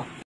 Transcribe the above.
陆。